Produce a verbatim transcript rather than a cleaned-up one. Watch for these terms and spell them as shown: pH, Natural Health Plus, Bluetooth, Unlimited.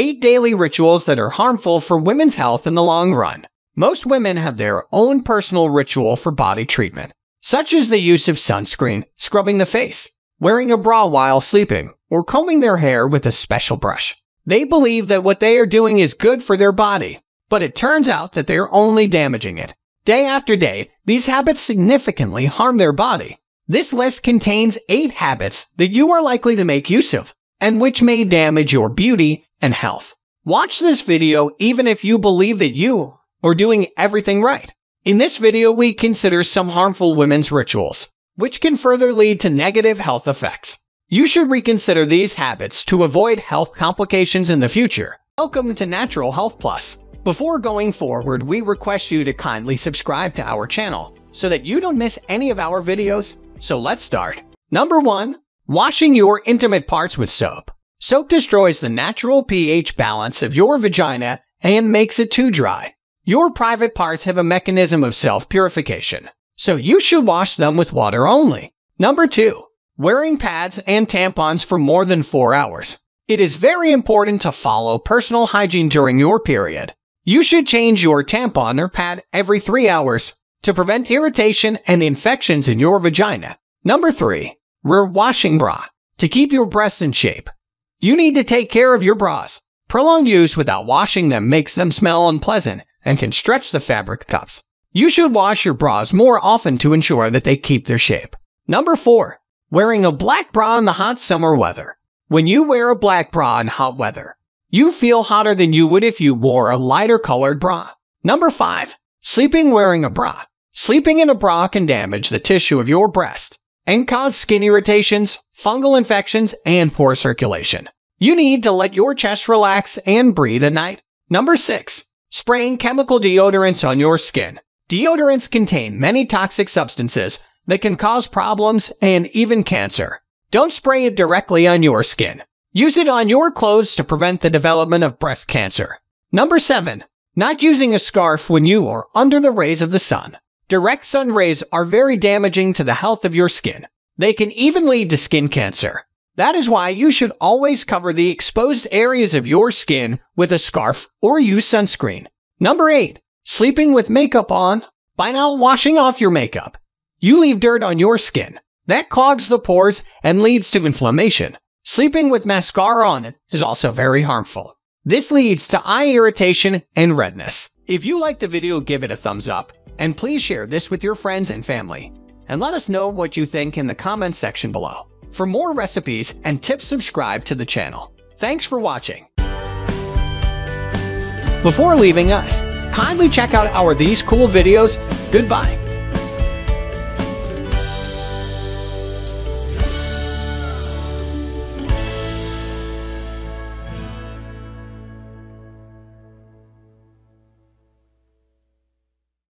eight daily rituals that are harmful for women's health in the long run. Most women have their own personal ritual for body treatment, such as the use of sunscreen, scrubbing the face, wearing a bra while sleeping, or combing their hair with a special brush. They believe that what they are doing is good for their body, but it turns out that they are only damaging it. Day after day, these habits significantly harm their body. This list contains eight habits that you are likely to make use of, and which may damage your beauty and health. Watch this video even if you believe that you are doing everything right. In this video, we consider some harmful women's rituals, which can further lead to negative health effects. You should reconsider these habits to avoid health complications in the future. Welcome to Natural Health Plus. Before going forward, we request you to kindly subscribe to our channel so that you don't miss any of our videos. So let's start. Number one, washing your intimate parts with soap. Soap destroys the natural pH balance of your vagina and makes it too dry. Your private parts have a mechanism of self-purification, so you should wash them with water only. Number two, wearing pads and tampons for more than four hours. It is very important to follow personal hygiene during your period. You should change your tampon or pad every three hours to prevent irritation and infections in your vagina. Number three, wear washing bra. To keep your breasts in shape, you need to take care of your bras. Prolonged use without washing them makes them smell unpleasant and can stretch the fabric cups. You should wash your bras more often to ensure that they keep their shape. Number four, wearing a black bra in the hot summer weather. When you wear a black bra in hot weather, you feel hotter than you would if you wore a lighter colored bra. Number five, sleeping wearing a bra. Sleeping in a bra can damage the tissue of your breast and cause skin irritations, fungal infections, and poor circulation. You need to let your chest relax and breathe at night. Number six, spraying chemical deodorants on your skin. Deodorants contain many toxic substances that can cause problems and even cancer. Don't spray it directly on your skin. Use it on your clothes to prevent the development of breast cancer. Number seven, not using a scarf when you are under the rays of the sun. Direct sun rays are very damaging to the health of your skin. They can even lead to skin cancer. That is why you should always cover the exposed areas of your skin with a scarf or use sunscreen. Number eight, sleeping with makeup on. By not washing off your makeup, you leave dirt on your skin. That clogs the pores and leads to inflammation. Sleeping with mascara on it is also very harmful. This leads to eye irritation and redness. If you liked the video, give it a thumbs up, and please share this with your friends and family. And let us know what you think in the comments section below. For more recipes and tips, subscribe to the channel. Thanks for watching. Before leaving us, kindly check out our these cool videos. Goodbye.